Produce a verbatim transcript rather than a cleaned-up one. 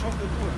Schau dir vor.